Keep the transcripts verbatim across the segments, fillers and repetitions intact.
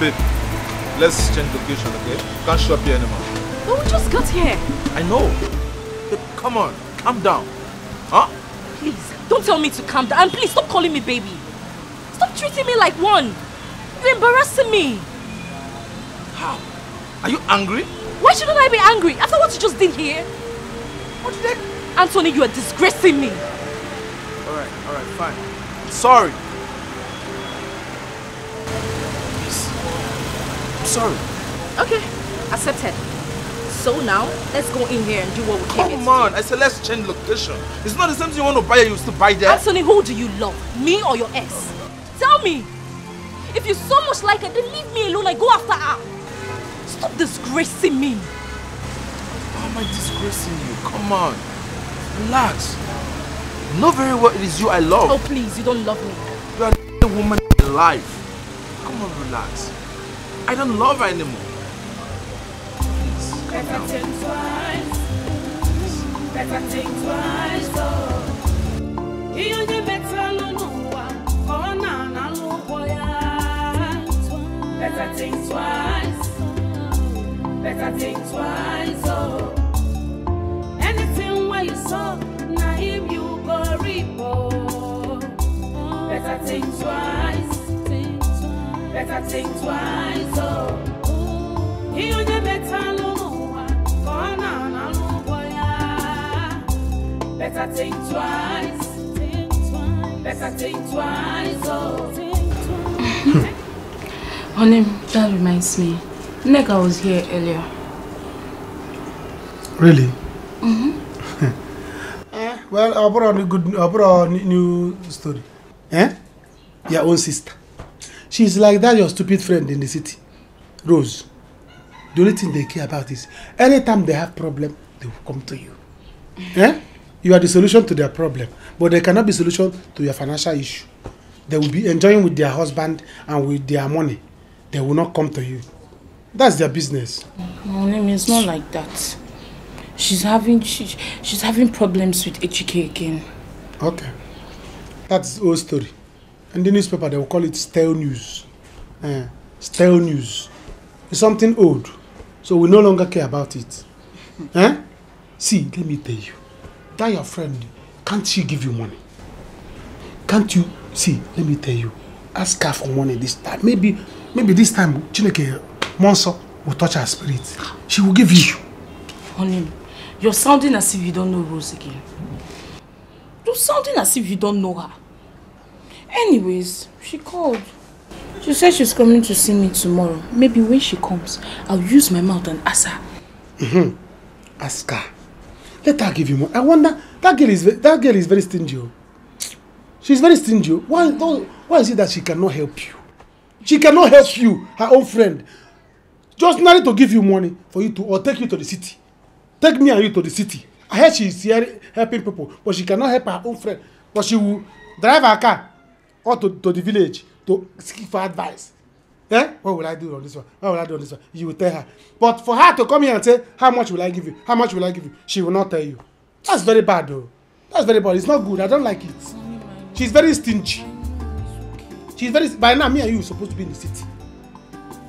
Babe, let's change location, okay? Can't shop here anymore. But we just got here. I know. Babe, come on, calm down. Huh? Please, don't tell me to calm down. And please, stop calling me baby. Stop treating me like one. You're embarrassing me. How? Are you angry? Why shouldn't I be angry? After what you just did here? What did I... Anthony, you are disgracing me. Alright, alright, fine. Sorry. Sorry. Okay, accepted. So now, let's go in here and do what we came here to do. Come on, I said let's change location. It's not the same thing you want to buy you still buy there. Anthony, who do you love? Me or your ex? Tell me. If you so much like her, then leave me alone. I go after her. Stop disgracing me. How am I disgracing you? Come on. Relax. You know very well it is you I love. Oh, please, you don't love me. You are the woman alive. Come on, relax. I don't love her anymore. Please, better think twice. Better think twice, though. You get better, no one. Oh, no, no, no, boy. Better think twice. Better think twice, oh. Anything where you saw, now if you go repo. Better think twice. Better think twice, oh. He on the better no boy. Better think twice. Better think twice, oh. Honey, that reminds me. Nneka was here earlier. Really? Mm-hmm. eh? Well, I brought a good, I brought a new story. Eh? Your own sister. She's like that, your stupid friend in the city, Rose. The only thing they care about is anytime they have problem, they will come to you. Eh? You are the solution to their problem, but they cannot be solution to your financial issue. They will be enjoying with their husband and with their money. They will not come to you. That's their business. No, it's not like that. She's having she, she's having problems with H E K again. Okay, that's the whole story. In the newspaper, they will call it stale news. Uh, stale news. It's something old, so we no longer care about it. Eh? See, let me tell you. That your friend, can't she give you money? Can't you? See, let me tell you. Ask her for money this time. Maybe maybe this time, Chineke Monsa will touch her spirit. She will give you. Honey, you're sounding as if you don't know Rose again. You're sounding as if you don't know her. Anyways, she called. She said she's coming to see me tomorrow. Maybe when she comes, I'll use my mouth and ask her. Mm-hmm. Ask her. Let her give you more. I wonder, that girl is that girl is very stingy. She's very stingy. Why, why is it that she cannot help you? She cannot help you, her own friend. Just not to give you money for you to, or take you to the city. Take me and you to the city. I heard she's here helping people, but she cannot help her own friend. But she will drive her car. Or to, to the village to seek for advice. Eh? What will I do on this one? What will I do on this one? You will tell her. But for her to come here and say, how much will I give you? How much will I give you? She will not tell you. That's very bad though. That's very bad. It's not good. I don't like it. She's very stingy. She's very... By now, me and you are supposed to be in the city.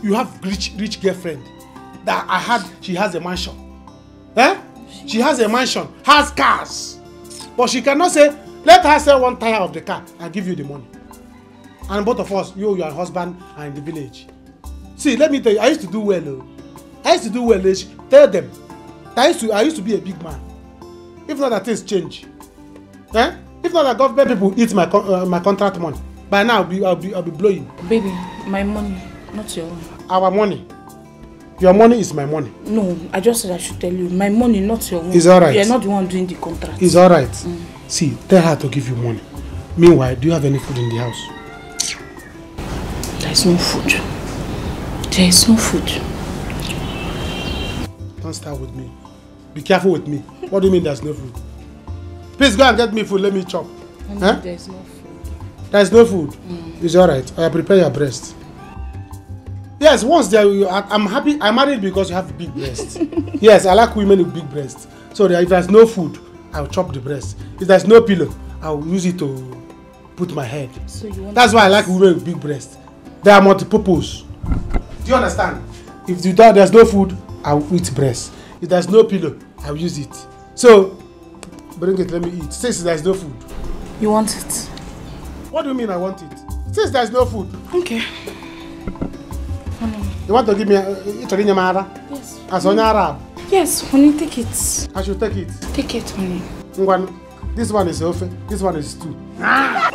You have rich, rich girlfriend. That I had... She has a mansion. Eh? She has a mansion. Has cars. But she cannot say, let her sell one tire of the car and give you the money. And both of us, you, your husband, are in the village. See, let me tell you, I used to do well. I used to do well. Tell them. I used to, I used to be a big man. If not, that things change. Eh? If not, that government people eat my uh, my contract money. By now, I'll be, I'll be, I'll be blowing. Baby, my money, not your own. Our money. Your money is my money. No, I just said I should tell you, my money, not your own. It's all right. You're not the one doing the contract. It's all right. Mm. See, tell her to give you money. Meanwhile, do you have any food in the house? There is no food. There is no food. Don't start with me. Be careful with me. What do you mean there's no food? Please go and get me food. Let me chop. I mean, huh? There is no food. There is no food? Mm. It's alright. I prepare your breast. Yes, once there, I'm happy. I'm married because you have big breasts. Yes, I like women with big breasts. So if there's no food, I'll chop the breast. If there's no pillow, I'll use it to put my head. So you want That's why I like women with big breasts. They are multi-purpose. Do you understand? If there's no food, I will eat breast. If there's no pillow, I will use it. So, bring it, let me eat. Since there's no food. You want it? What do you mean I want it? Since there's no food. Okay. You want to give me a... Yes. As on Arab? Yes, honey, take it. I should take it? Take it, honey. This one is off, this one is two. Honey,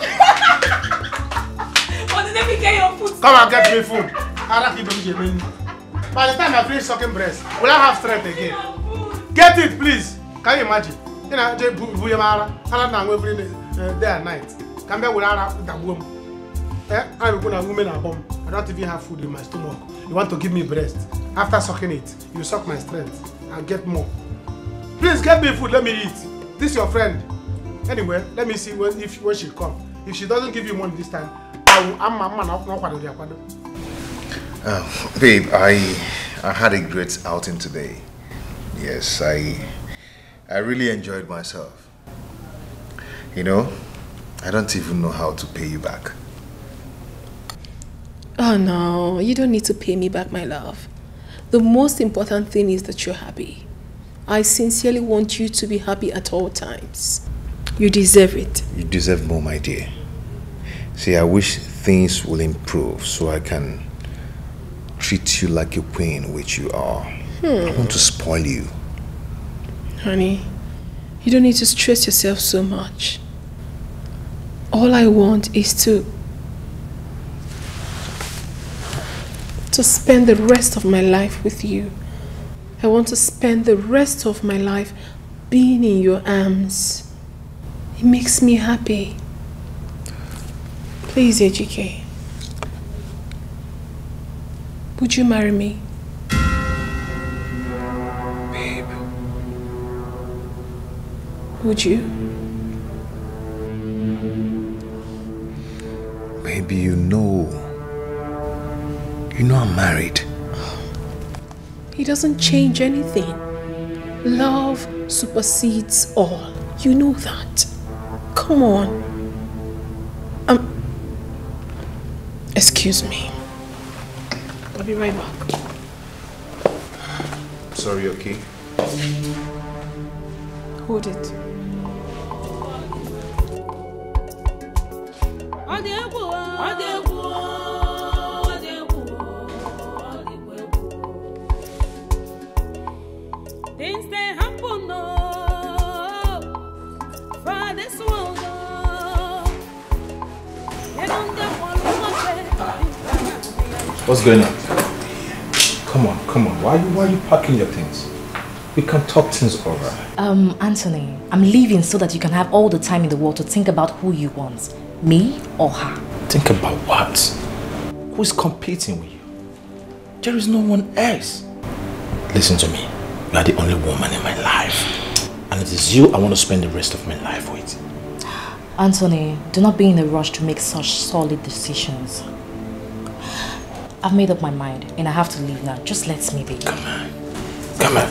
let me get your food. Come and get me food. By the time I finish sucking breast, will I have strength again? Get it, please. Can you imagine? You know, they buy Mara, and I'm every day and night. Come back with that woman. I'm going to women at home. I don't even have food in my stomach. You want to give me breast? After sucking it, you suck my strength and get more. Please get me food. Let me eat. This is your friend. Anyway, let me see when if when she come. If she doesn't give you money this time, I will. I'm a man. I'm not going to. Oh, babe, I I had a great outing today. Yes, I I really enjoyed myself. You know, I don't even know how to pay you back. Oh no, you don't need to pay me back, my love. The most important thing is that you're happy. I sincerely want you to be happy at all times. You deserve it. You deserve more, my dear. See, I wish things will improve so I can treat you like a queen, which you are. Hmm. I want to spoil you. Honey, you don't need to stress yourself so much. All I want is to to spend the rest of my life with you. I want to spend the rest of my life being in your arms. It makes me happy. Please, A G K, would you marry me? Babe. Would you? Maybe you know. You know I'm married. It doesn't change anything. Love supersedes all. You know that. Come on. Um. Excuse me. I'll be right back. Sorry, okay? Hold it. What's going on? Come on, come on. Why, why are you packing your things? We can talk things over. Um, Anthony, I'm leaving so that you can have all the time in the world to think about who you want. Me or her? Think about what? Who's competing with you? There is no one else. Listen to me. You are the only woman in my life. And it is you I want to spend the rest of my life with. Anthony, do not be in a rush to make such solid decisions. I've made up my mind and I have to leave now. Just let me be. Come on. Come on.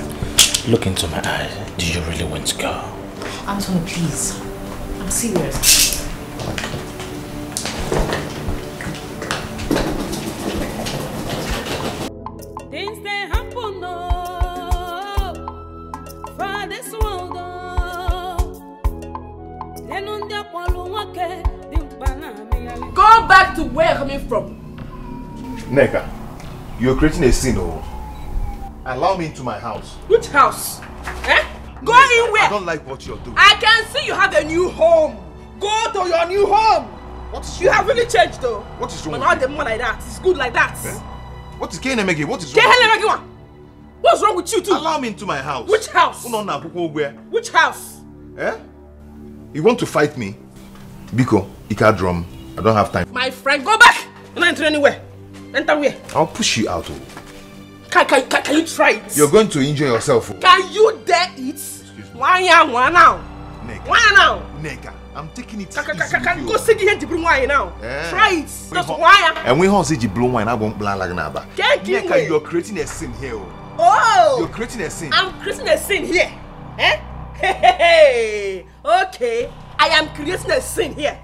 Look into my eyes. Do you really want to go? Anthony, please. I'm serious. Go back to where you're coming from. Nneka, you're creating a scene, oh. Allow me into my house. Which house? Eh? Go Nneka, in where? I don't like what you're doing. I can see you have a new home. Go to your new home. What is you wrong? Have really changed, though. What is wrong? But not the more like that. It's good like that. Eh? What is K N M G? What is wrong? What's wrong with you two? Allow me into my house. Which house? Which house? Eh? You want to fight me? Biko, Ika drum. I don't have time. My friend, go back. You're not entering anywhere. Enter where? I'll push you out. Can, can, can, can you try it? You're going to injure yourself. Oh. Can you dare it? Why now? Why now? Why now? Nneka, I'm taking it. Can, can, can go sit here to bring wine now. Yeah. Try it. That's why. And when Hon says you blow wine, I won't blow like Naba. Nneka, you're creating a scene here. Oh. oh! You're creating a scene. I'm creating a scene here. Eh? Hey, okay. I am creating a scene here.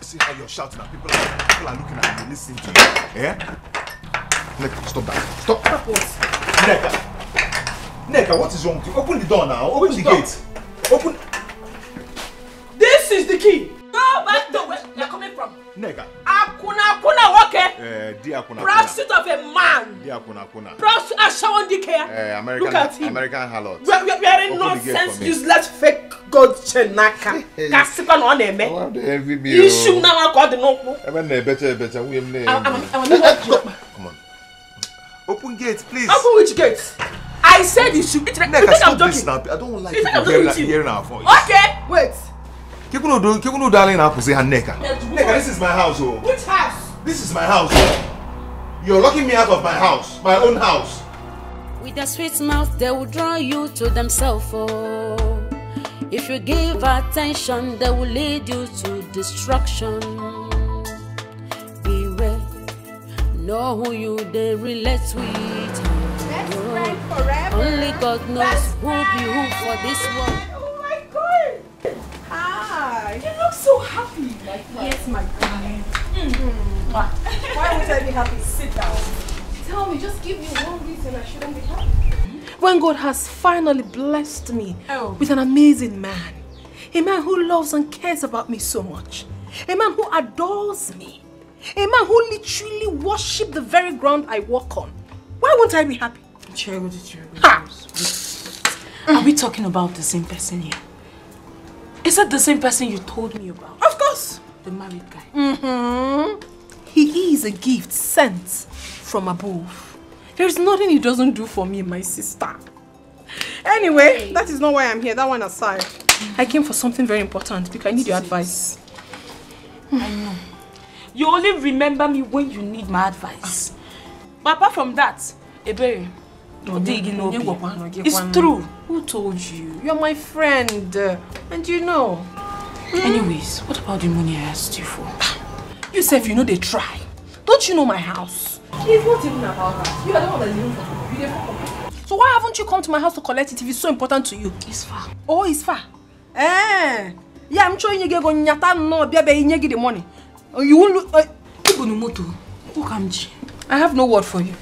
See how you're shouting at people, people are looking at me, listening to you. Yeah? Nneka, stop that. Stop. Stop what? Nneka. Nneka, what is wrong with you? Open the door now. Open stop. the gate. Open. This is the key. Go back to where you're coming from. Nneka. Akuna Kuna, okay? Eh, dear Akuna. Prostitute of a man. Dear Akuna Kuna. Prostitute Ashawon Dike. Eh, American. Look at him. American harlot. We are wearing nonsense, useless, fake God Chineke. Kasipan on him. You should now call the noble. I'm better, better. We am. Come on. Open gate, please. Open which gate? I said you should. It's like I'm joking. I don't like hearing our voice. Okay, wait. Kikuno do Kikuno darling, I say Nneka. Nneka, this is my house, oh. Which house? This is my house. You're locking me out of my house, my own house. With a sweet mouth, they will draw you to themselves, oh. If you give attention, they will lead you to destruction. Beware, know who you they relate with. Best friend forever. Only God knows who be who for this world. Oh my God! Ah, you look so happy. Like yes, my darling. Mm-hmm. Why would I be happy? Sit down. Tell me, just give me one reason I shouldn't be happy. When God has finally blessed me oh. with an amazing man, a man who loves and cares about me so much, a man who adores me, a man who literally worships the very ground I walk on, why won't I be happy? Are we talking about the same person here? Is that the same person you told me about? Of course! The married guy. Mm-hmm. He is a gift sent from above. There is nothing he doesn't do for me and my sister. Anyway, hey. That is not why I'm here. That one aside. Mm-hmm. I came for something very important because I need your advice. I know. You only remember me when you need my advice. But apart from that, Ebere, it's true. Who told you? You're my friend. And you know. Anyways, what about the money I asked you for? You said you know they try. Don't you know my house? It's not even about that. You are the one that's even for beautiful. So why haven't you come to my house to collect it if it's so important to you? It's far. Oh, it's far. Eh. Yeah, I'm sure you get going no baby the money. You won't look. I have no word for you.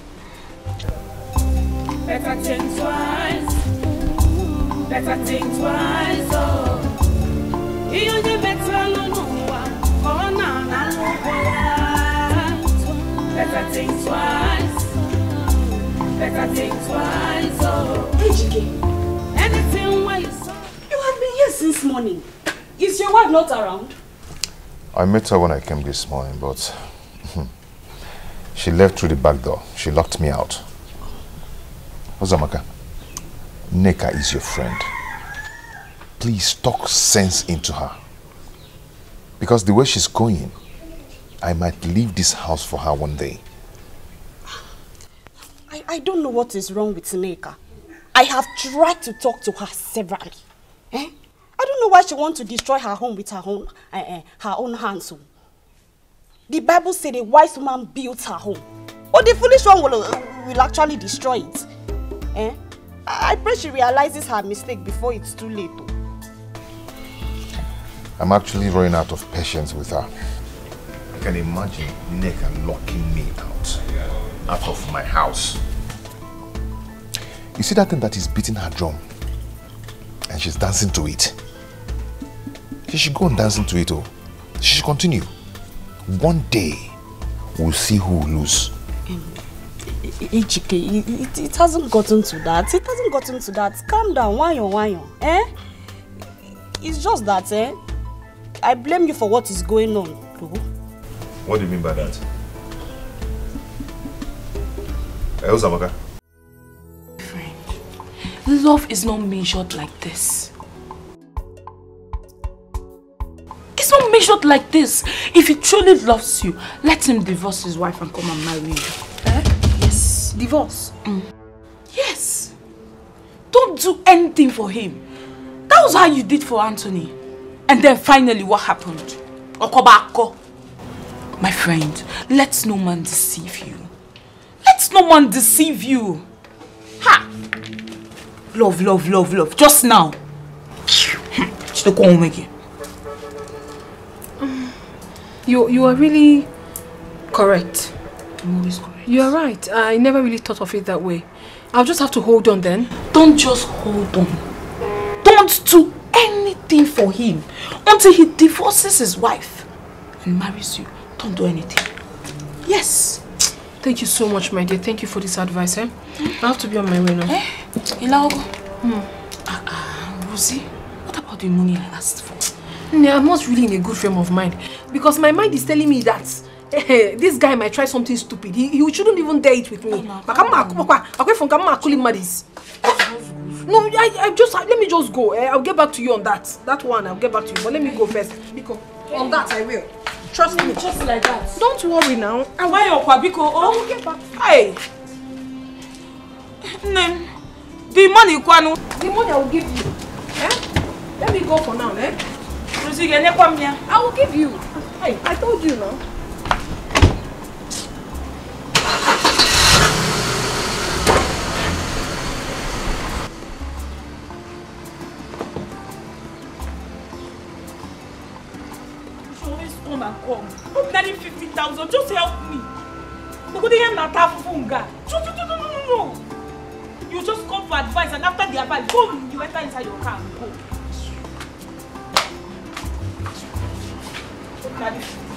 Better think twice. Better think twice. Oh, you do better no one. Oh no, no one. Better think twice. Better think twice. Oh, Ejike. Anything wise. You have been here since morning. Is your wife not around? I met her when I came this morning, but she left through the back door. She locked me out. Ozamaka, Nneka is your friend. Please talk sense into her. Because the way she's going, I might leave this house for her one day. I, I don't know what is wrong with Nneka. I have tried to talk to her severally. Eh? I don't know why she wants to destroy her home with her own, uh, uh, her own hands. The Bible said a wise woman builds her home. Or the foolish one will, uh, will actually destroy it. Eh? I pray she realizes her mistake before it's too late. I'm actually running out of patience with her. I can imagine Nneka locking me out, out of my house. You see that thing that is beating her drum? And she's dancing to it. She should go on dancing to it, oh. She should continue. One day, we'll see who will lose. Ejike, it, it hasn't gotten to that. It hasn't gotten to that. Calm down, wayo, wayo. Eh? It's just that, eh? I blame you for what is going on, bro. What do you mean by that? Ozamaka. Friend, love is not measured like this. It's not measured like this. If he truly loves you, let him divorce his wife and come and marry you. Divorce? Mm. Yes. Don't do anything for him. That was how you did for Anthony. And then finally what happened? Okobako. My friend, let no man deceive you. Let no man deceive you. Ha! Love, love, love, love. Just now. You, you are really correct. tomorrow is correct. You're right. I never really thought of it that way. I'll just have to hold on then. Don't just hold on. Don't do anything for him until he divorces his wife and marries you. Don't do anything. Yes. Thank you so much, my dear. Thank you for this advice, eh? I have to be on my way now. Eh? Hmm. Rosie, what about the money I asked for? Yeah, I'm not really in a good frame of mind because my mind is telling me that eh, this guy might try something stupid. He, he shouldn't even dare it with me. No, I, I just I, let me just go. Eh? I'll get back to you on that. That one, I'll get back to you. But let me go first. Because on that, I will. Trust me. Just like that. Don't worry now. And why your Kwabiko? Oh, get back. Hey. Name. The money, Kwanu. The money I will give you. Eh? Let me go for now, eh? I will give you. Hey, I told you now. fifty thousand, just help me. No, you just come for advice, and after the advice, boom, you enter inside your car and go. fifty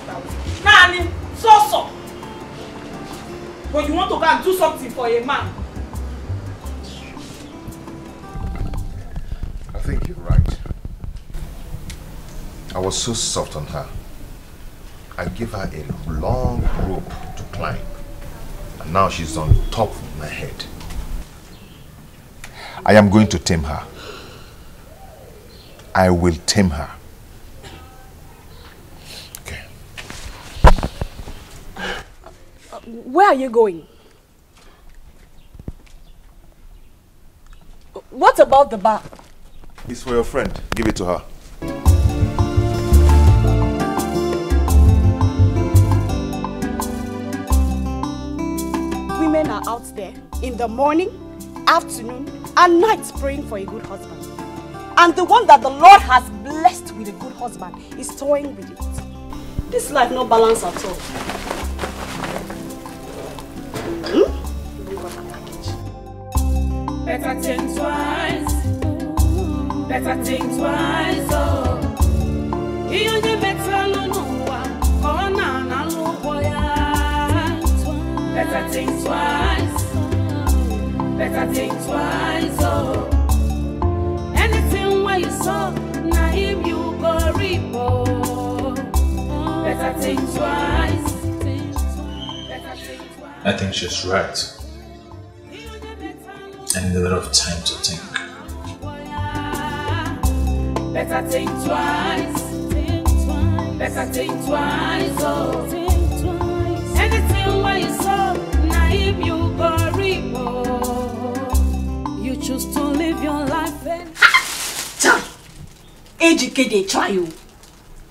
thousand. Nani, so so. But you want to go and do something for a man. I think you're right. I was so soft on her. I gave her a long rope to climb, and now she's on top of my head. I am going to tame her. I will tame her. Okay. Where are you going? What about the bar? It's for your friend. Give it to her. Women are out there in the morning, afternoon, and night praying for a good husband. And the one that the Lord has blessed with a good husband is toying with it. This life no balance at all. Hmm? Better think twice. Better think twice. Oh, you better no Better think twice. Better think twice. Oh, anything where you saw, now if you go repo. Better think twice. I think she's right. I need a lot of time to think. Better think twice. Better think twice. Oh. You choose to live your life and Ejike, they try you.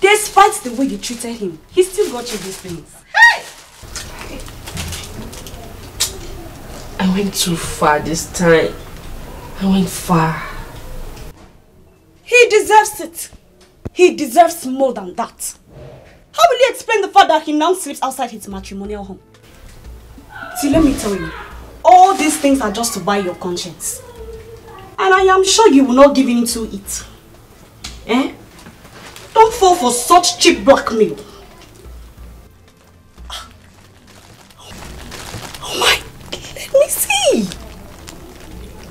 Despite the way you treated him, he still got you these things. Hey! I went too far this time. I went far. He deserves it. He deserves more than that. How will you explain the fact that he now sleeps outside his matrimonial home? See, let me tell you, all these things are just to buy your conscience. And I am sure you will not give in to it. Eh? Don't fall for such cheap blackmail. Oh my, let me see.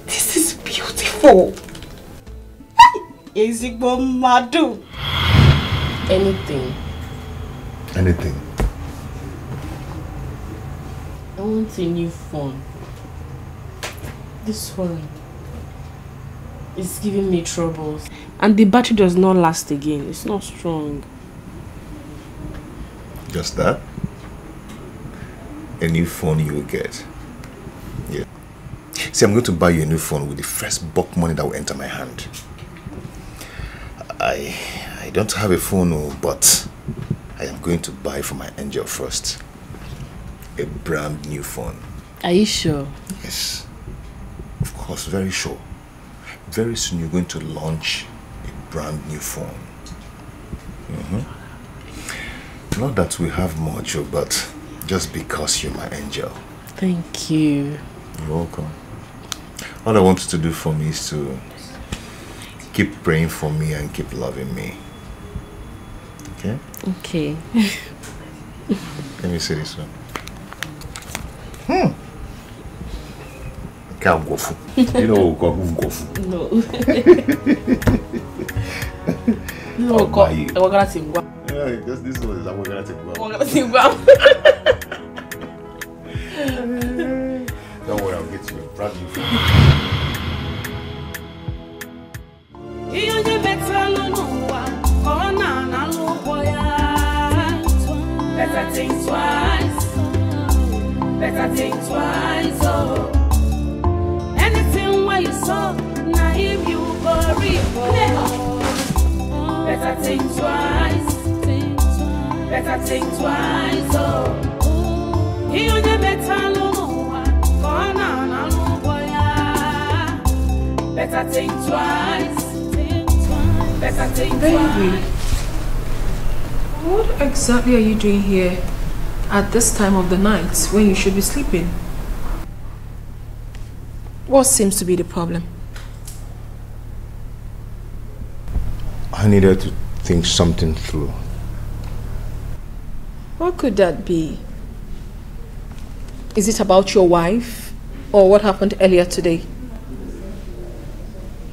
This is beautiful. Hey, Ezigbo Madu. Anything. Anything. I want a new phone. This one is giving me troubles. And the battery does not last again. It's not strong. Just that? A new phone you will get. Yeah. See, I'm going to buy you a new phone with the first bulk money that will enter my hand. I, I don't have a phone, but I am going to buy for my angel first. A brand new phone. Are you sure? Yes. Of course, very sure. Very soon you're going to launch a brand new phone. Mm-hmm. Not that we have much, but just because you're my angel. Thank you. You're welcome. All I want you to do for me is to keep praying for me and keep loving me. Okay? Okay. Let me say this one. Hmm. You know, no. No, oh, go. We're gonna sing. Yeah, just this one is that we're gonna sing. We're gonna sing. Don't worry, I'll get you. Brand new. Better think twice. Better think twice. Oh. You saw, now if you worry for oh. Better think twice, think twice. Better think twice, oh. He on your better look, for now, no. Better think twice, think twice. Better think twice. Baby, what exactly are you doing here at this time of the night when you should be sleeping? What seems to be the problem? I needed to think something through. What could that be? Is it about your wife? Or what happened earlier today?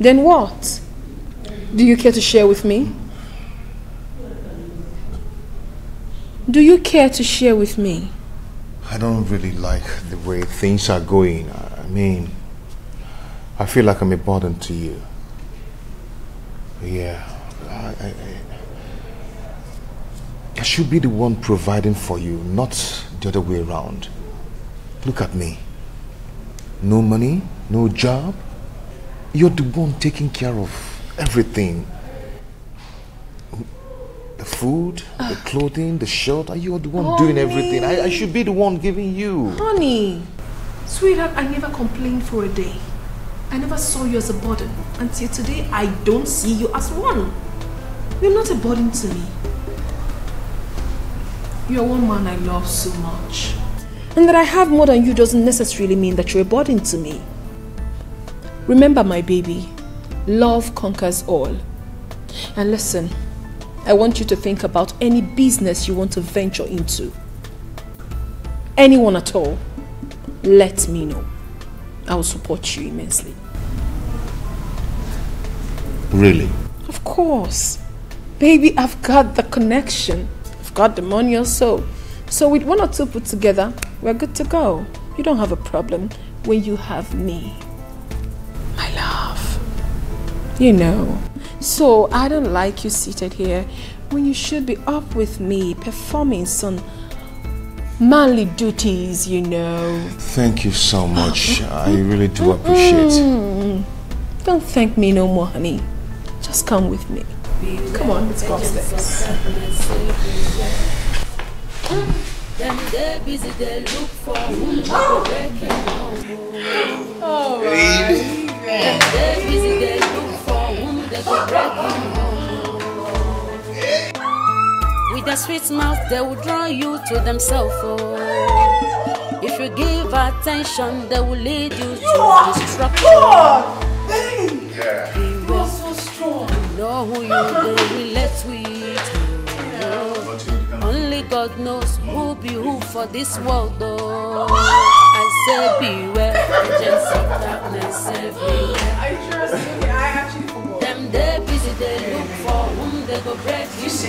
Then what? Do you care to share with me? Do you care to share with me? I don't really like the way things are going. I mean... I feel like I'm a burden to you. Yeah, I, I, I should be the one providing for you, not the other way around. Look at me. No money, no job. You're the one taking care of everything. The food, the clothing, the shelter. You're the one honey. Doing everything. I, I should be the one giving you. Honey, sweetheart, I never complained for a day. I never saw you as a burden. Until today, I don't see you as one. You're not a burden to me. You're one man I love so much. And that I have more than you doesn't necessarily mean that you're a burden to me. Remember, my baby, love conquers all. And listen, I want you to think about any business you want to venture into. Anyone at all, let me know. I will support you immensely. Really? Of course. Baby, I've got the connection. I've got the money or so. So with one or two put together, we're good to go. You don't have a problem when you have me. My love. You know. So I don't like you seated here when you should be up with me performing some manly duties, you know. Thank you so much. I really do appreciate it. Don't thank me no more, honey. Just come with me. Come on, let's go upstairs. Oh. With a sweet mouth, they will draw you to themselves. Oh. If you give attention, they will lead you to destruction. Yeah. You are so strong. Know who you will relate with. Only God knows who be who for this world. Oh. I say beware, agency darkness everywhere. I trust you. I actually forgot. Them they busy, they look for whom. You see,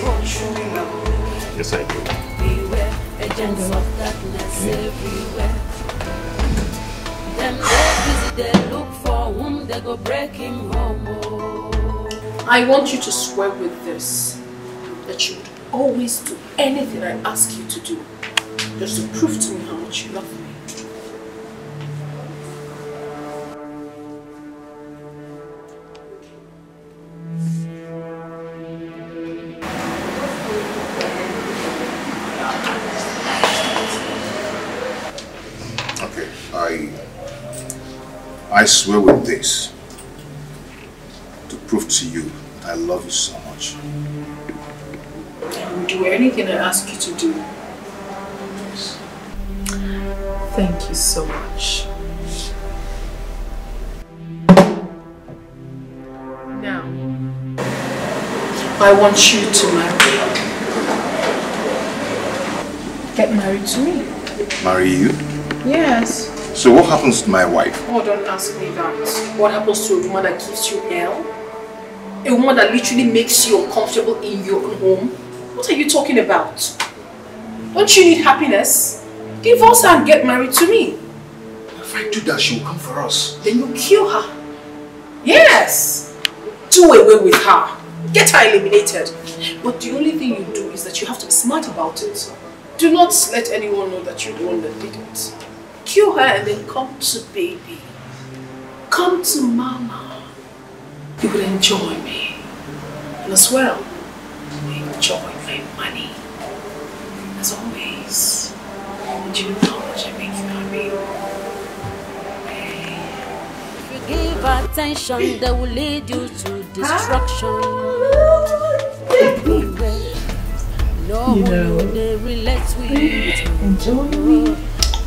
yes, I do. Beware, agents of darkness everywhere. Them they busy, they look for whom they go breaking home. I want you to swear with this that you would always do anything I ask you to do, just to prove to me how much you love me. I swear with this to prove to you that I love you so much. I will do anything I ask you to do. Yes. Thank you so much. Now, I want you to marry. Get married to me. Marry you? Yes. So what happens to my wife? Oh, don't ask me that. What happens to a woman that gives you hell? A woman that literally makes you uncomfortable in your home? What are you talking about? Don't you need happiness? Divorce her and get married to me. If I do that, she will come for us. Then you kill her. Yes. Do away with her. Get her eliminated. But the only thing you do is that you have to be smart about it. Do not let anyone know that you're the one that did it. Kill her and then come to baby. Come to mama. You will enjoy me. And as well, enjoy my money. As always. And you know how much I make you happy. Hey. If you give attention, they will lead you to destruction. No one they relate with. Enjoy me.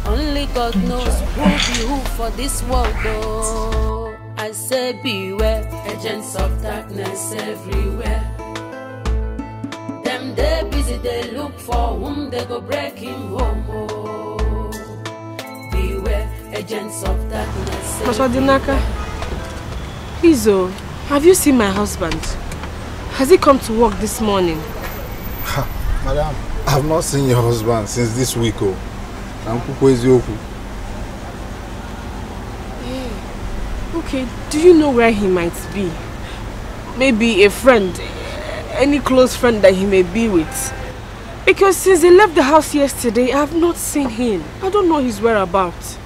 Only God knows who be who for this world, though. I say beware, agents of darkness everywhere. Them they busy, they look for whom they go breaking home. Oh, beware, agents of darkness. Masha Dinaka, Izo, have you seen my husband? Has he come to work this morning? Ha, madam, I have not seen your husband since this week, oh. Okay, do you know where he might be? Maybe a friend, any close friend that he may be with. Because since he left the house yesterday, I have not seen him. I don't know his whereabouts.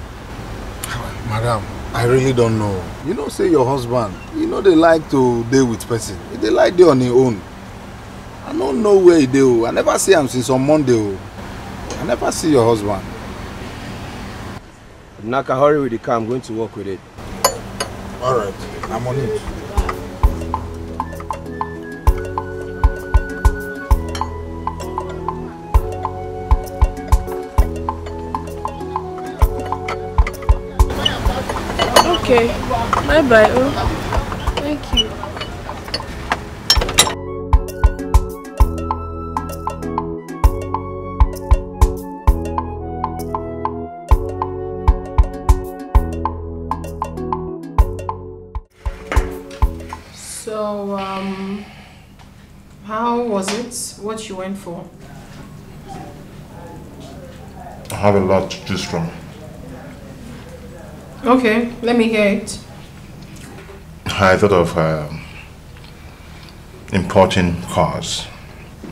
Madam, I really don't know. You know, say your husband, you know they like to deal with person. They like they on their own. I don't know where he do. I never see him since on Monday. I never see your husband. Nneka, hurry with the car. I'm going to work with it. All right, I'm on it. Okay, bye bye. Oh, thank you. So, um, how was it? What you went for? I have a lot to choose from. Okay, let me hear it. I thought of uh, importing cars,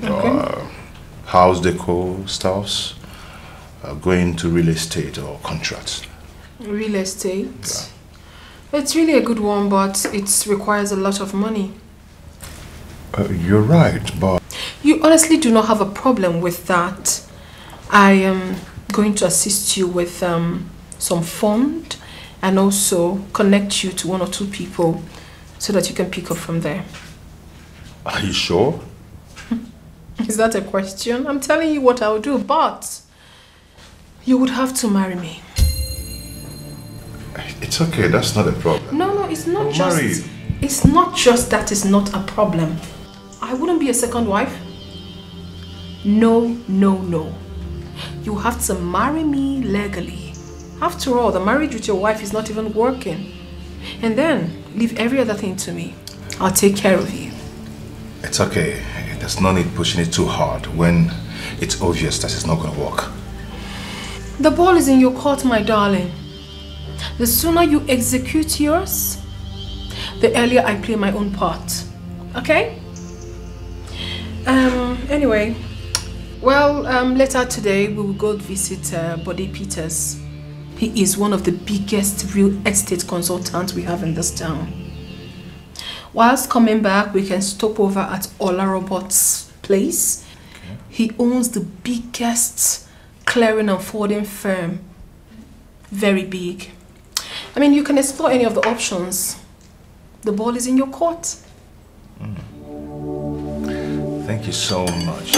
okay. Or house decor stuffs, uh, going to real estate or contracts. Real estate? Yeah. It's really a good one, but it requires a lot of money. Uh, you're right, but... You honestly do not have a problem with that. I am going to assist you with um, some fund and also connect you to one or two people so that you can pick up from there. Are you sure? Is that a question? I'm telling you what I'll do, but you would have to marry me. It's okay, that's not a problem. No, no, it's not just... Married. It's not just that it's not a problem. I wouldn't be a second wife. No, no, no. You have to marry me legally. After all, the marriage with your wife is not even working. And then, leave every other thing to me. I'll take care of you. It's okay. There's no need pushing it too hard when it's obvious that it's not going to work. The ball is in your court, my darling. The sooner you execute yours, the earlier I play my own part. Okay? Um, anyway, well, um, later today we will go visit uh, Buddy Peters. He is one of the biggest real estate consultants we have in this town. Whilst coming back, we can stop over at Ola Robert's place. Okay. He owns the biggest clearing and forwarding firm. Very big. I mean, you can explore any of the options. The ball is in your court. Mm. Thank you so much.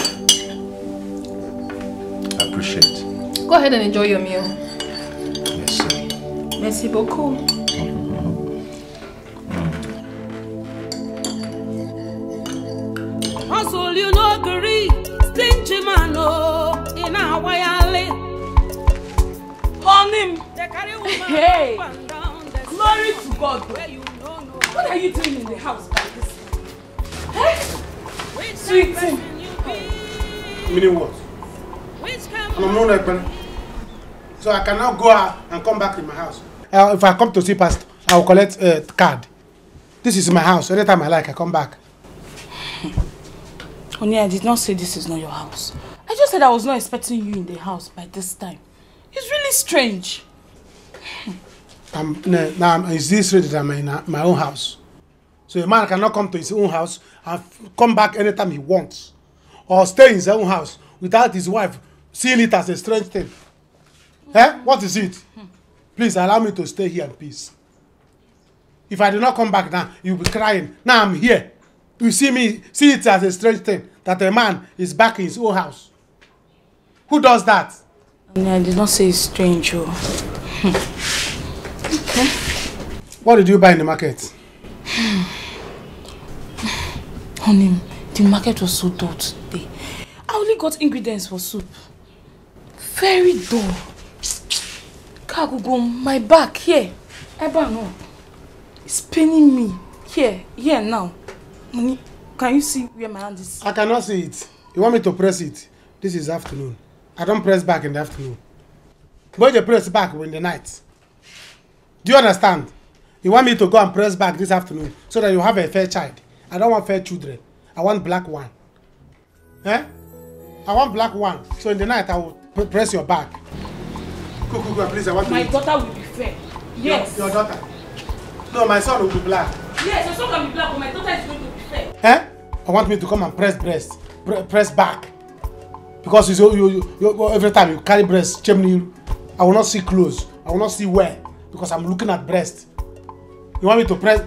I appreciate it. Go ahead and enjoy your meal. Merci beaucoup. Hustle, you know, agree. Stingy man, oh, in our way, on him. Hey, glory to God. What are you doing in the house by this? Hey? Sweet thing. Meaning what? And I'm not open. So I cannot go out and come back in my house. Uh, if I come to see pastor, I will collect a uh, card. This is my house. Anytime I like, I come back. Oni, I did not say this is not your house. I just said I was not expecting you in the house by this time. It's really strange. I'm, no, no, it's this strange that I'm in my own house. So a man cannot come to his own house and come back anytime he wants. Or stay in his own house without his wife seeing it as a strange thing. Mm. Eh? What is it? Mm. Please allow me to stay here in peace. If I do not come back now, you'll be crying. Now I'm here. You see me, see it as a strange thing that a man is back in his own house. Who does that? I did not say it's strange. Oh. Okay. What did you buy in the market? Honey, the market was so dull today. I only got ingredients for soup. Very dull. Kagugo, my back here. I don't know. It's paining me. Here, here now. Honey, can you see where my hand is? I cannot see it. You want me to press it? This is afternoon. I don't press back in the afternoon. But you press back in the night. Do you understand? You want me to go and press back this afternoon so that you have a fair child. I don't want fair children. I want black one. Eh? I want black one. So in the night I will press your back. Go, go, go, please. I want my to daughter eat. Will be fair. Yes. Your, your daughter. No, my son will be black. Yes, your son can be black, but my daughter is going to be fair. Eh? I want me to come and press breast, Pre press back. Because you, you, you, you, every time you carry breast, chimney, I will not see clothes. I will not see where. Because I'm looking at breast. You want me to press?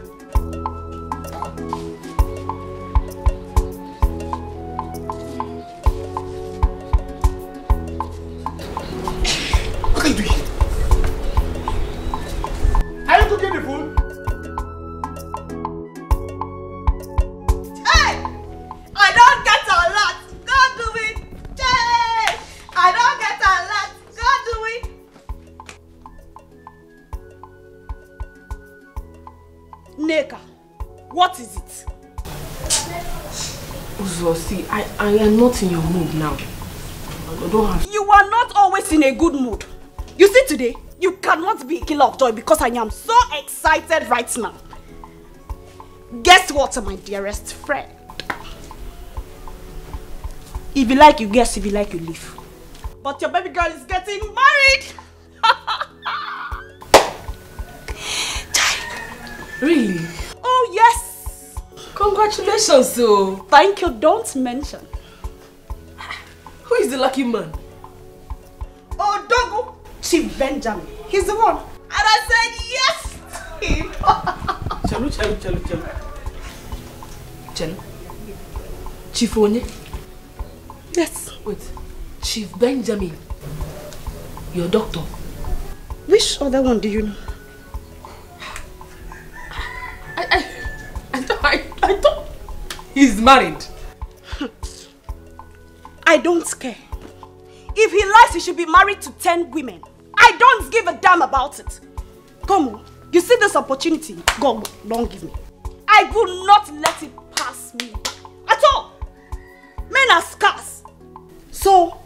What are you doing? Are you cooking the food? Hey! I don't get a lot. Go do it. Hey! I don't get a lot. Go do it. Nneka, what is it? Uzo, see, I, I am not in your mood now. I don't have... You are not always in a good mood. You see today, you cannot be a killer of joy because I am so excited right now. Guess what, my dearest friend? If you like, you guess. If you like, you leave. But your baby girl is getting married! Really? Oh, yes! Congratulations, so. Thank you, don't mention. Who is the lucky man? Oh, Dogo! Chief Benjamin. He's the one. And I said yes! Chalu, chalu, chalu, chalu. Chalu? Chief Oni? Yes. Wait. Chief Benjamin. Your doctor. Which other one do you know? I, I, I, don't, I, I don't. He's married. I don't care. If he lies, he should be married to ten women. I don't give a damn about it. Come on, you see this opportunity? God, don't give me. I will not let it pass me at all. Men are scarce. So,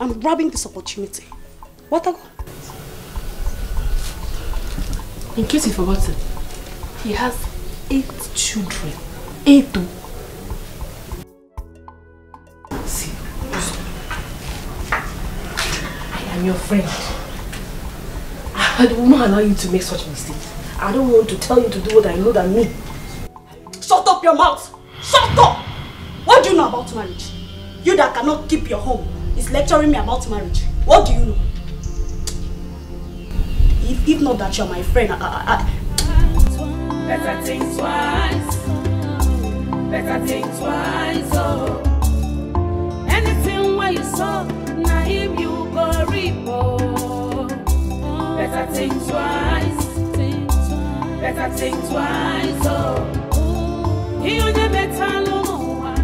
I'm grabbing this opportunity. What are... In case you forgot it, he has eight children. Eight. See, I am your friend. I will not allow you to make such mistakes. I don't want to tell you to do what I know that me. Shut up your mouth! Shut up! What do you know about marriage? You that cannot keep your home is lecturing me about marriage. What do you know? If, if not that you are my friend, I... I, I better think twice. Better think twice. Oh, anything where you saw, now if you go repo. Better think. think twice. Think twice. Better think twice. Oh, he only better know one.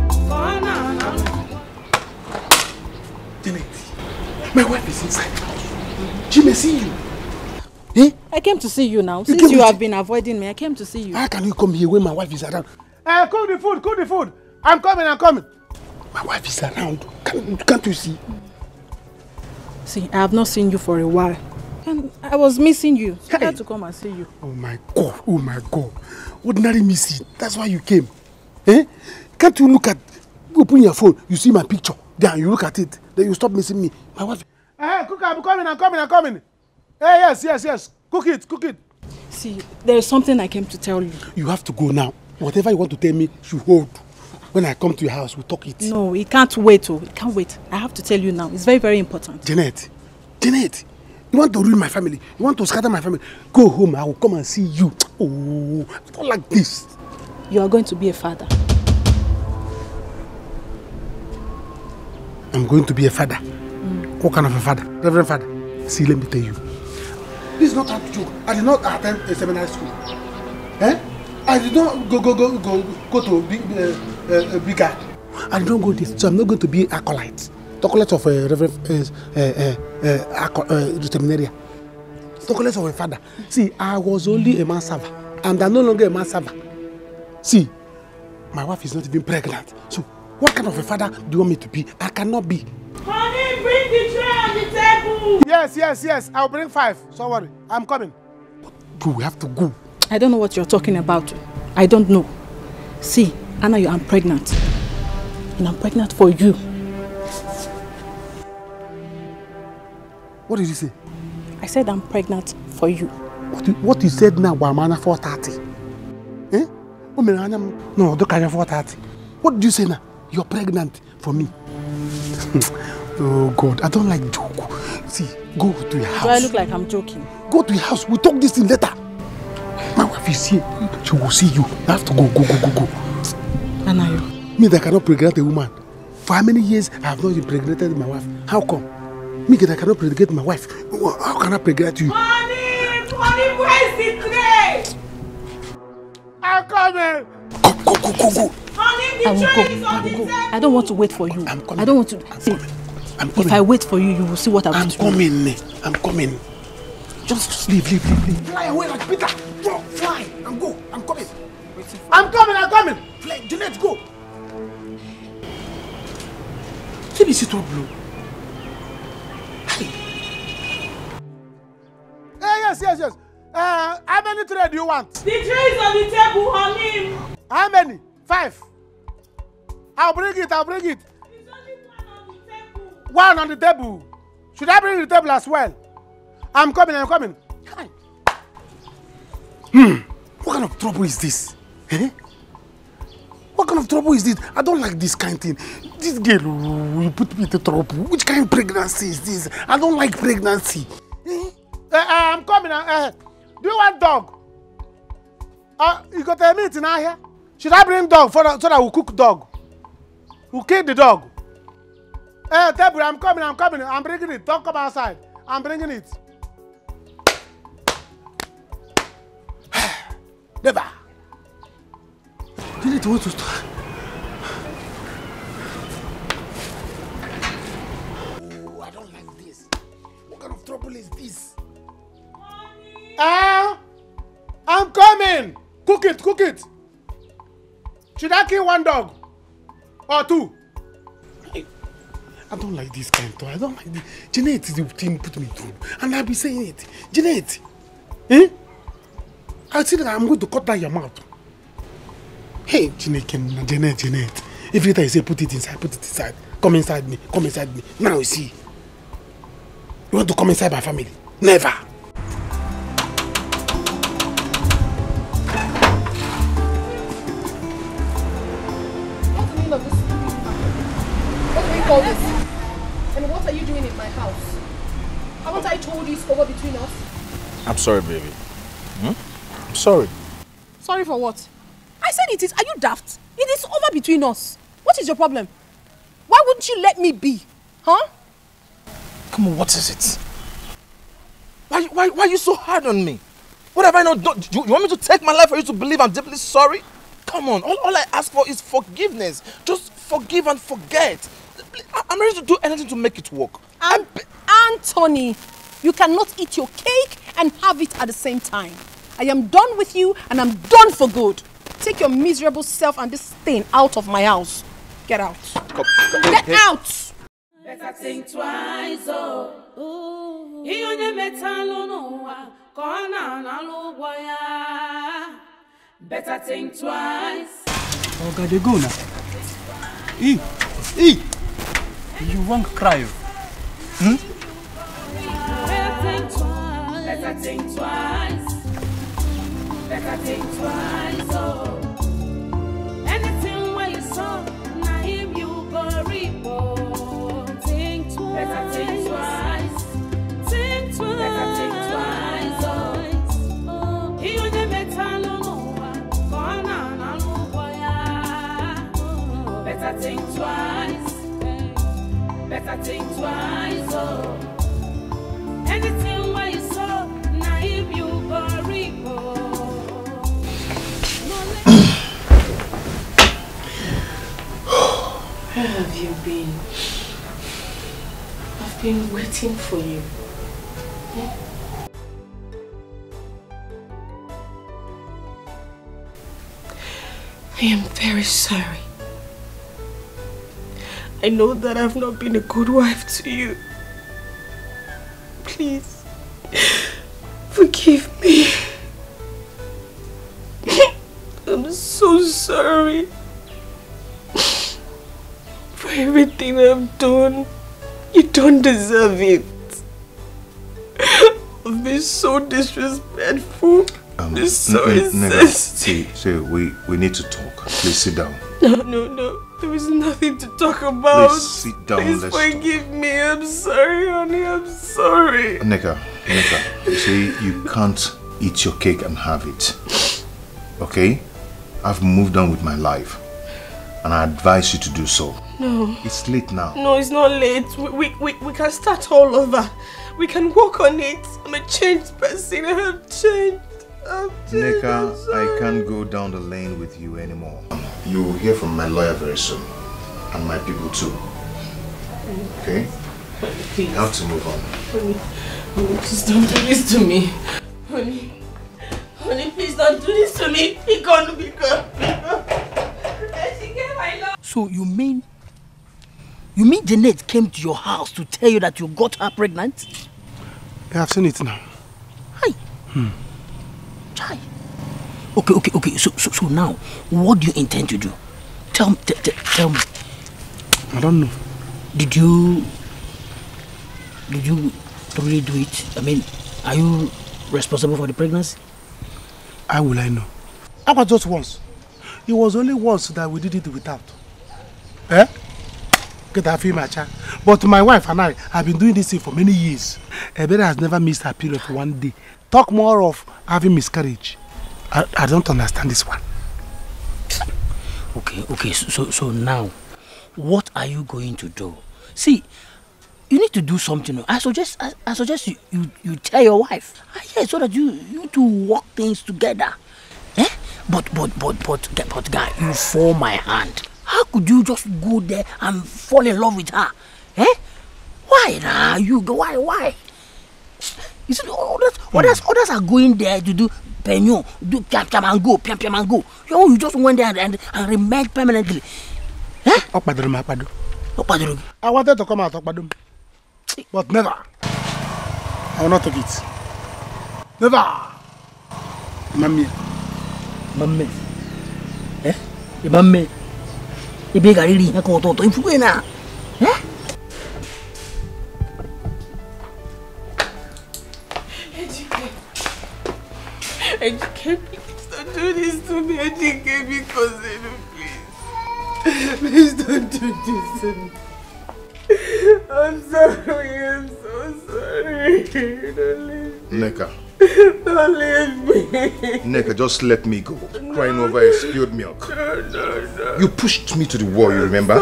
Jeanette, my wife is inside the house. She may see you. Eh? I came to see you now. You Since you have been avoiding me, I came to see you. How can you come here when my wife is around? Uh, cook the food, cook the food. I'm coming, I'm coming. My wife is around. Can, can't you see? See, I have not seen you for a while. And I was missing you. So I had to come and see you. Oh my God, oh my God. Ordinary missing. That's why you came. Eh? Can't you look at, open your phone, you see my picture. Then you look at it. Then you stop missing me. My wife. Hey, cook, I'm coming, I'm coming, I'm coming. Hey, yes, yes, yes. Cook it, cook it. See, there is something I came to tell you. You have to go now. Whatever you want to tell me, you hold. When I come to your house, we'll talk it. No, it can't wait. Oh, it can't wait. I have to tell you now. It's very, very important. Jeanette, Jeanette, you want to ruin my family? You want to scatter my family? Go home. I will come and see you. Oh, I don't like this. You are going to be a father. I'm going to be a father. Mm. What kind of a father? Reverend father. See, let me tell you. This is not a joke. I did not attend a seminary school. Eh? I did not go go go go go to big uh, uh, bigger. I did not go this, so I'm not going to be acolyte. The acolyte of a reverend, uh, uh, uh, uh, seminary. The acolyte of a father. See, I was only a man server, and I'm no longer a man server. See, my wife is not even pregnant. So, what kind of a father do you want me to be? I cannot be. Honey, bring the tray on the table! Yes, yes, yes. I'll bring five. So worry. I'm coming. But we have to go. I don't know what you're talking about. I don't know. See, Anna, you, I'm pregnant. And I'm pregnant for you. What did you say? I said I'm pregnant for you. What you, what you said now, Wamana four thirty. Eh? No, don't carry four thirty. What did you say now? You're pregnant for me. Oh God, I don't like joke. See, go to your house. Do I look like I'm joking? Go to your house. We'll talk this thing later. My wife is here. She will see you. I have to go, go, go, go, go. Anayo. Me that cannot pregnant a woman. For how many years I have not impregnated my wife? How come? Me that I cannot pregnant my wife. How can I pregnant you? Money! Money, where's the tray? I'm coming. Go, go, go, go, go. Honey, the tray is on the table. I don't want to wait for you. I'm coming. I don't want to. See, if I wait for you, you will see what I'm coming. Do. I'm coming. Just, just leave, leave, leave, leave. Fly away like Peter. Go, fly and go. I'm coming. I'm coming. I'm coming. Fly, Jeanette, go. Give me citron blue. Hey. Hey, yes, yes, yes. Uh, how many tray do you want? The tray is on the table, honey. How many? Five. I'll bring it. I'll bring it. One on the table. Should I bring the table as well? I'm coming, I'm coming. Hi. Hmm. What kind of trouble is this? Eh? What kind of trouble is this? I don't like this kind of thing. This girl, oh, you put me in trouble. Which kind of pregnancy is this? I don't like pregnancy. Eh? Uh, uh, I'm coming. Uh, do you want dog? Uh, you got a meat in here? Should I bring dog for, so that we'll cook dog? We'll kill the dog. Hey, table, I'm coming, I'm coming, I'm bringing it. Don't come outside. I'm bringing it. Never. Did it want to start? Oh, I don't like this. What kind of trouble is this? Ah, uh, I'm coming. Cook it, cook it. Should I kill one dog? Or two? I don't like this kind of thing. I don't like this. Jeanette is the thing put me through. And I'll be saying it. Jeanette! Eh? I see that I'm going to cut out your mouth. Hey, Jeanette, Jeanette, Jeanette. If later you say put it inside, put it inside. Come inside me, come inside me. Now you see. You want to come inside my family? Never! What's the name of this? What do we call this? What are you doing in my house? Haven't I told you it's over between us? I'm sorry, baby. Hmm? I'm sorry. Sorry for what? I said it is. Are you daft? It is over between us. What is your problem? Why wouldn't you let me be? Huh? Come on, what is it? Why, why Why, why are you so hard on me? What have I not done? Do you, you want me to take my life for you to believe I'm deeply sorry? Come on, all, all I ask for is forgiveness. Just forgive and forget. I'm ready to do anything to make it work. Um, Anthony, you cannot eat your cake and have it at the same time. I am done with you and I'm done for good. Take your miserable self and this thing out of my house. Get out. Come, come, Get hey. out! Better think twice, oh. He only met alone, oh. Better think twice. Oh, God, they go now. E, e. You won't cry. Hmm? Better think twice. Better think twice. Better think twice, oh. Anything where you saw, now him you go report. Think twice. Better think twice. Think twice. Better think twice, oh. He on the metal on over. Better think twice. Better think twice, oh. Anything where you saw, now him you go report. Where have you been? I've been waiting for you. Yeah. I am very sorry. I know that I've not been a good wife to you. Please, forgive me. I'm so sorry. Everything I've done, you don't deserve it. I've been so disrespectful. Um, I'm so insensitive. See, see, we we need to talk. Please sit down. No, no, no. There is nothing to talk about. Please sit down. Please Let's forgive talk. me. I'm sorry, honey. I'm sorry. Nneka, Nneka. You see, you can't eat your cake and have it. Okay? I've moved on with my life, and I advise you to do so. No. It's late now. No, it's not late. We, we, we, we can start all over. We can work on it. I'm a changed person. I have changed. I've changed. Nneka, I can't go down the lane with you anymore. You will hear from my lawyer very soon. And my people too. Okay? Please. You have to move on. Honey, honey, please don't do this to me. Honey, honey, please don't do this to me. Be gone, be gone, be gone. So you mean... You mean Jeanette came to your house to tell you that you got her pregnant? Yeah, I've seen it now. Hi. Hmm. Hi. Okay, okay, okay. So, so, so now, what do you intend to do? Tell me, tell me. I don't know. Did you... Did you really do it? I mean, are you responsible for the pregnancy? How will I know? How about just once? It was only once that we did it without. Eh? But my wife and I have been doing this thing for many years. Ebere has never missed her period for one day. Talk more of having miscarriage. I, I don't understand this one. Okay, okay, so, so now, what are you going to do? See, you need to do something. I suggest, I, I suggest you, you, you tell your wife. Ah, yeah, so that you, you two work things together. Eh? But, but, but, but, but, but guy, you fall my hand. How could you just go there and fall in love with her? Eh? Why nah, you go? Why? Why? You see, others, mm. others, others are going there to do penyon, do piam piam and go, piam piam and go. You just went there and, and, and remain permanently. Eh? I wanted to come out, but never. I will not take it. Never. Mammy. Mammy. Eh? Mammy. I beg a really a court to influence. Eh? Ejike, please don't do this to me. Ejike, because you know, please. Please don't do this to me. I'm sorry, I'm so sorry. Don't leave me. Nneka. Don't leave me. Nneka, just let me go. No. Crying over a spilled milk. No, no, no. You pushed me to the wall, you remember? I'm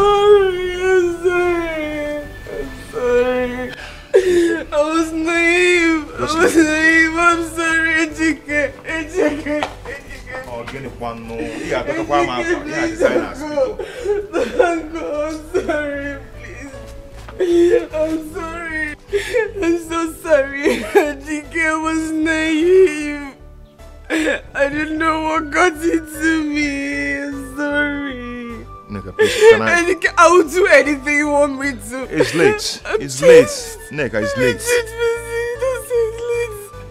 sorry, I'm sorry. I'm sorry. I was naive. I was naive. I'm sorry, Ejike. Ejike. Ejike. Oh, get it one no. Yeah, talk about my I'm sorry, please. I'm sorry. I'm so sorry. Ejike was naive. I didn't know what got into me. I'm sorry. Nneka, please, can I? Ejike, I will do anything you want me to. It's late. I'm it's pissed. Late. Nneka, it's late.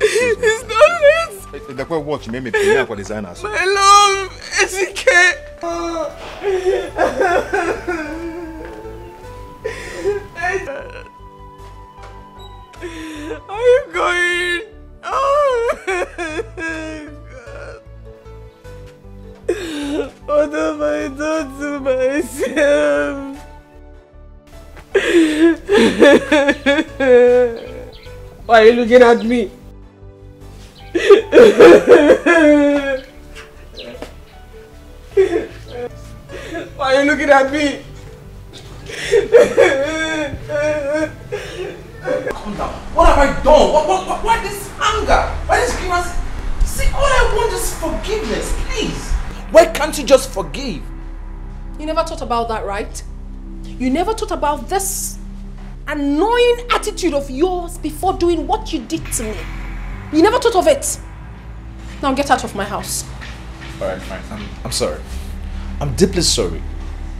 It's not late. The quite watch made me pay for designers. My love, Ejike. Are you going? Oh my God! What have I done to myself? Why are you looking at me? Why are you looking at me? Calm down. What have I done? What, what, what, why this anger? Why this grievance? See, all I want is forgiveness, please. Why can't you just forgive? You never thought about that, right? You never thought about this annoying attitude of yours before doing what you did to me. You never thought of it. Now get out of my house. Alright, fine. I'm, I'm sorry. I'm deeply sorry.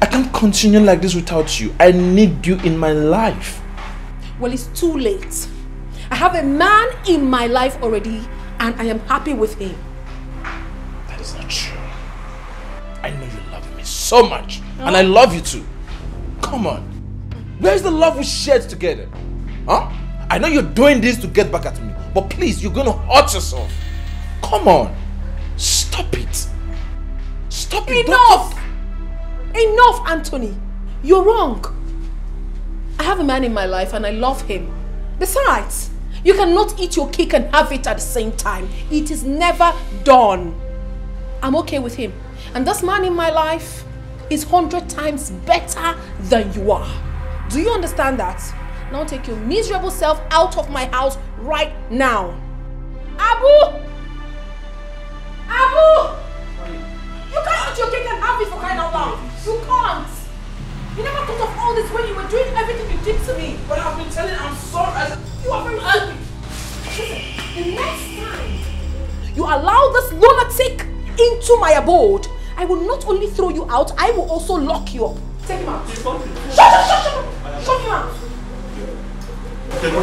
I can't continue like this without you. I need you in my life. Well, it's too late. I have a man in my life already, and I am happy with him. That is not true. I know you love me so much, oh. And I love you too. Come on. Where's the love we shared together? Huh? I know you're doing this to get back at me. But please, you're going to hurt yourself. Come on. Stop it. Stop it. Enough. Enough, Anthony. You're wrong. I have a man in my life and I love him. Besides, you cannot eat your cake and have it at the same time. It is never done. I'm okay with him. And this man in my life is a hundred times better than you are. Do you understand that? Now take your miserable self out of my house right now. Abu! Abu! You can't eat your cake and have it for crying out loud. You can't. You never thought of all this when you were doing everything you did to me. But I've been telling I'm sorry. You are very ugly. Listen, the next time you allow this lunatic into my abode, I will not only throw you out, I will also lock you up. Take him out. Shut up, shut up. Shut him out. Okay, no.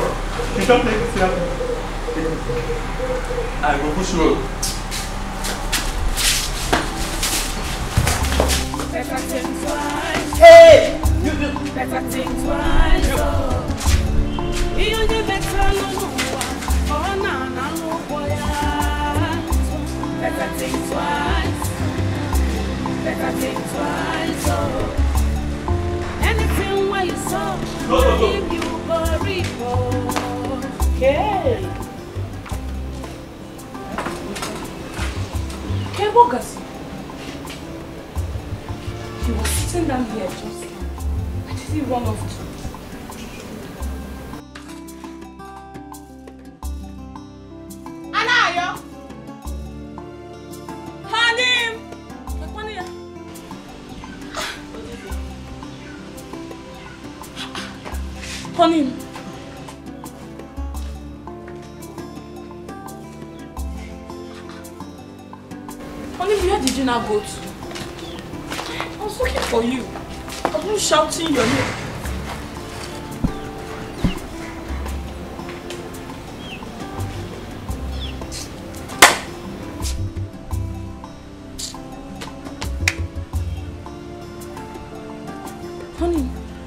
You don't make this happen. I will push you. Better think twice. Hey! You do. Better think twice. You do better look over. Oh, no, no, no, boy. Better think twice. Better think twice. Anything where you saw, I'll give you. Okay. Okay, Bogus. He was sitting down here just now. Where did he run off to? Anaya! Hanim! Hanim! Go to. I was looking for you. I was shouting your name. Honey,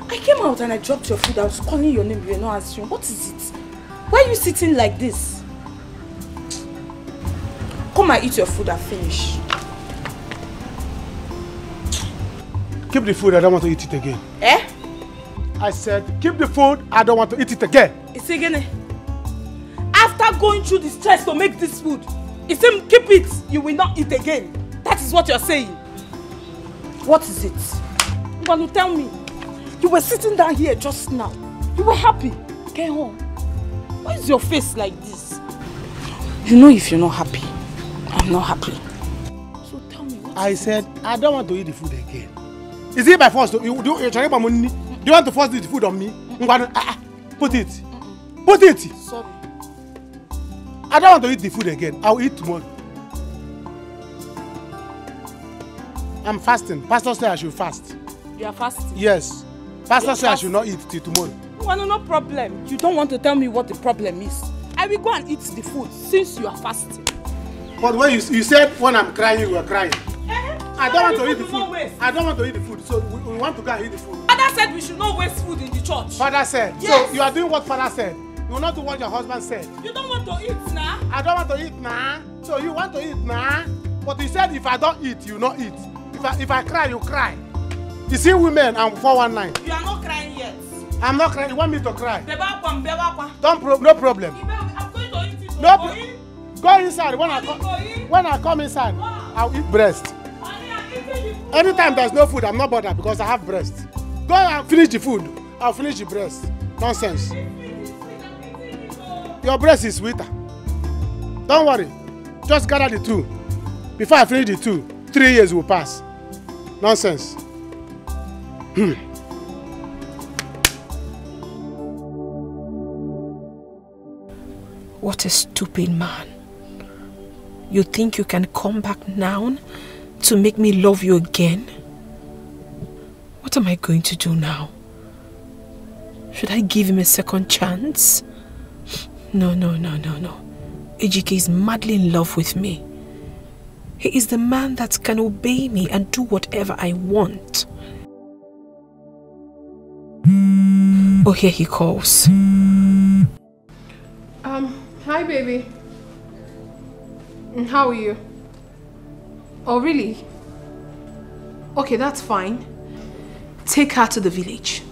I came out and I dropped your food. I was calling your name. You were not answering. What is it? Why are you sitting like this? Come and eat your food and finish. Keep the food, I don't want to eat it again. Eh? I said, keep the food, I don't want to eat it again. It's again. After going through the stress to make this food, if you keep it, you will not eat again. That is what you're saying. What is it? You want to tell me? You were sitting down here just now. You were happy. Get home. Why is your face like this? You know if you're not happy. I'm not happy. So tell me what I said. I don't want to eat the food again. Is it by force? Do you, do you, do you want to force the food on me? Put it. Put it. Sorry. I don't want to eat the food again. I'll eat tomorrow. I'm fasting. Pastor said I should fast. You are fasting? Yes. Pastor said I should not eat till tomorrow. Well, no, no problem. You don't want to tell me what the problem is. I will go and eat the food since you are fasting. But when you, you said when I'm crying, you were crying. I don't want to eat the food. I don't want to eat the food. So we, we want to go and eat the food. Father said we should not waste food in the church. Father said. Yes. So you are doing what Father said. You will not do what your husband said. You don't want to eat now. Nah? I don't want to eat now. Nah. So you want to eat now. Nah? But you said if I don't eat, you not eat. If I, if I cry, you cry. You see women, I'm four one nine. You are not crying yet. I'm not crying. You want me to cry? Don't pro no problem. I'm going to eat it. No pro go inside. When I, in? when I come inside, wow. I'll eat breast. Anytime there's no food, I'm not bothered because I have breast. Go and finish the food. I'll finish the breast. Nonsense. Your breast is sweeter. Don't worry. Just gather the two. Before I finish the two, three years will pass. Nonsense. Hmm. What a stupid man. You think you can come back now? To make me love you again? What am I going to do now? Should I give him a second chance? No, no, no, no, no. A G K is madly in love with me. He is the man that can obey me and do whatever I want. Oh, here he calls. Um, hi baby. How are you? Oh, really? Okay, that's fine. Take her to the village.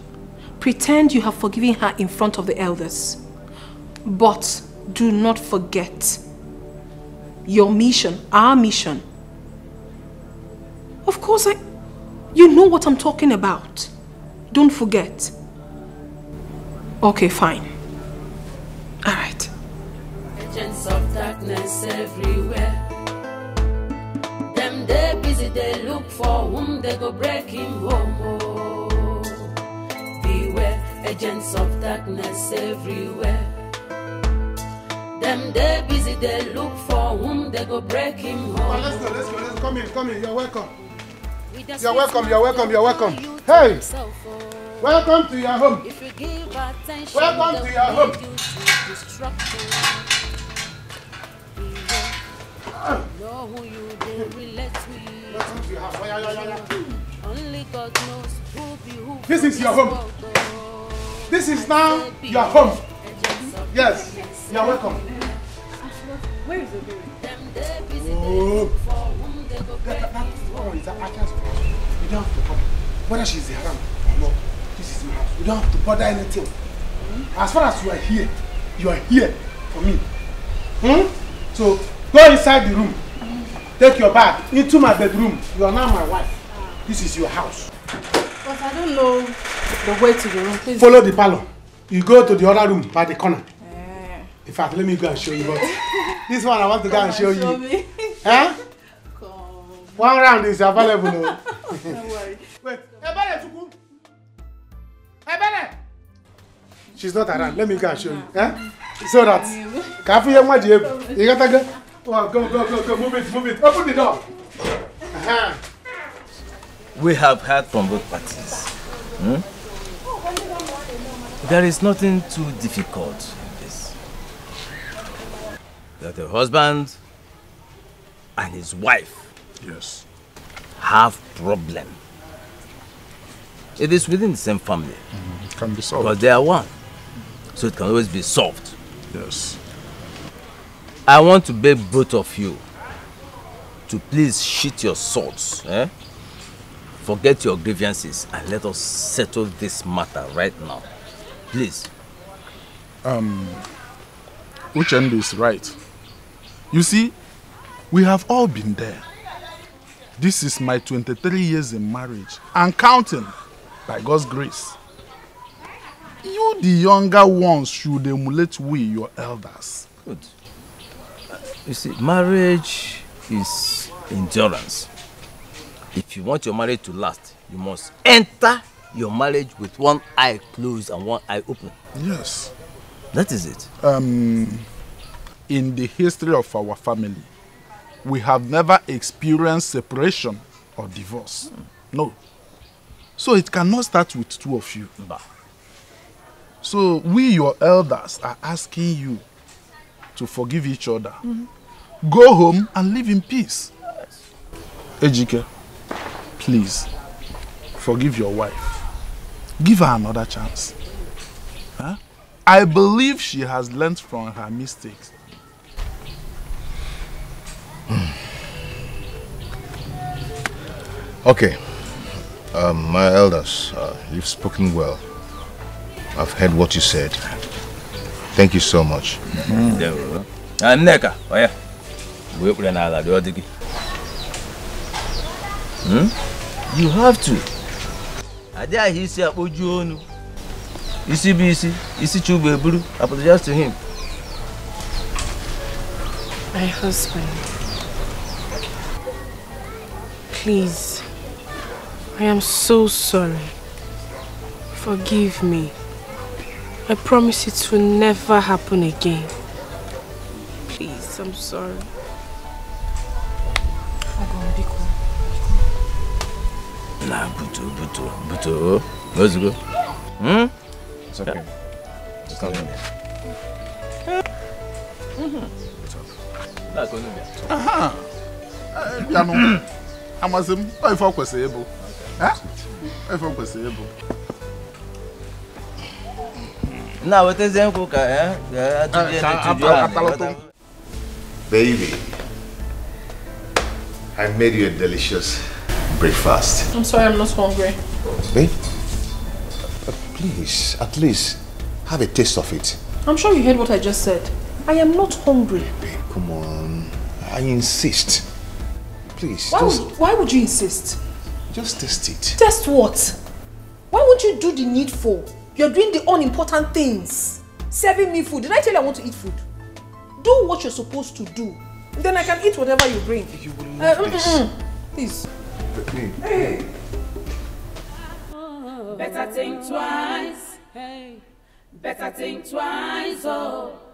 Pretend you have forgiven her in front of the elders. But do not forget your mission, our mission. Of course, I... You know what I'm talking about. Don't forget. Okay, fine. All right. Agents of darkness everywhere. They busy, they look for whom they go break him home. Oh, beware, agents of darkness everywhere. Them they busy, they look for whom they go break him home. Oh, let's go, let's go, let's come in, come in. You're welcome. You're welcome, you're welcome, you're welcome. Hey, welcome to your home. Welcome to your home. Know who you do relate with. Only God knows who be who. This is your home. This is now your home. Yes, you are welcome. Where is the baby? Oh, that one is Aka's place. You don't have to come. Whether she's around or not, this is my house. You don't have to bother anything. As far as you are here, you are here for me. Hmm? So. Go inside the room. Take your bag into my bedroom. You are now my wife. This is your house. But I don't know the way to the room. Please. Follow the parlor. You go to the other room by the corner. Yeah. In fact, let me go and show you what. This one I want to go and show, show you. Me. Huh? Come. One round is available. No? Don't worry. Wait. Ebere, Ebere. She's not around. Let me go and show you. Huh? So that. Can I hear you? You got to go? Go, go, go, go, move it, move it. Open the door. Uh-huh. We have heard from both parties. Hmm? There is nothing too difficult in this. That a husband and his wife yes. have problem. It is within the same family. Mm, it can be solved. Because they are one. So it can always be solved. Yes. I want to beg both of you to please sheathe your swords, eh? Forget your grievances and let us settle this matter right now. Please. Um, Uchendo is right. You see, we have all been there. This is my twenty-three years in marriage and counting by God's grace. You, the younger ones, should emulate we, your elders. Good. You see, marriage is endurance. If you want your marriage to last, you must enter your marriage with one eye closed and one eye open. Yes. That is it. Um, in the history of our family, we have never experienced separation or divorce. Hmm. No. So it cannot start with two of you. No. So we, your elders, are asking you to forgive each other. Mm-hmm. Go home and live in peace. Ejike, please, forgive your wife. Give her another chance. Huh? I believe she has learned from her mistakes. Okay. Um, my elders, uh, you've spoken well. I've heard what you said. Thank you so much. Mm. Nneka, oya. We put an ala do digi. Hmm? You have to. Ada he say oju onu. Isi bi isi, isi chubu eburu. Apologize to him. My husband. Please. I am so sorry. Forgive me. I promise it will never happen again. Please, I'm sorry. Nah, buto, buto, buto. Let's go. Hmm? It's okay. Just come in. What's up? That's going to be. Aha! I'm as if I was able. Huh? If I was able. No, it isn't okay, eh? Yeah, uh, baby, I made you a delicious breakfast. I'm sorry, I'm not hungry. Babe, uh, please, at least have a taste of it. I'm sure you heard what I just said. I am not hungry. Babe, come on. I insist. Please, why just... Would, why would you insist? Just taste it. Taste what? Why would you do the needful? You're doing the unimportant things. Serving me food. Did I tell you I want to eat food? Do what you're supposed to do. Then I can eat whatever you bring. You will love uh, this. Mm -mm. Please. Hey. Hey. Better think twice. Hey. Better think twice. Oh.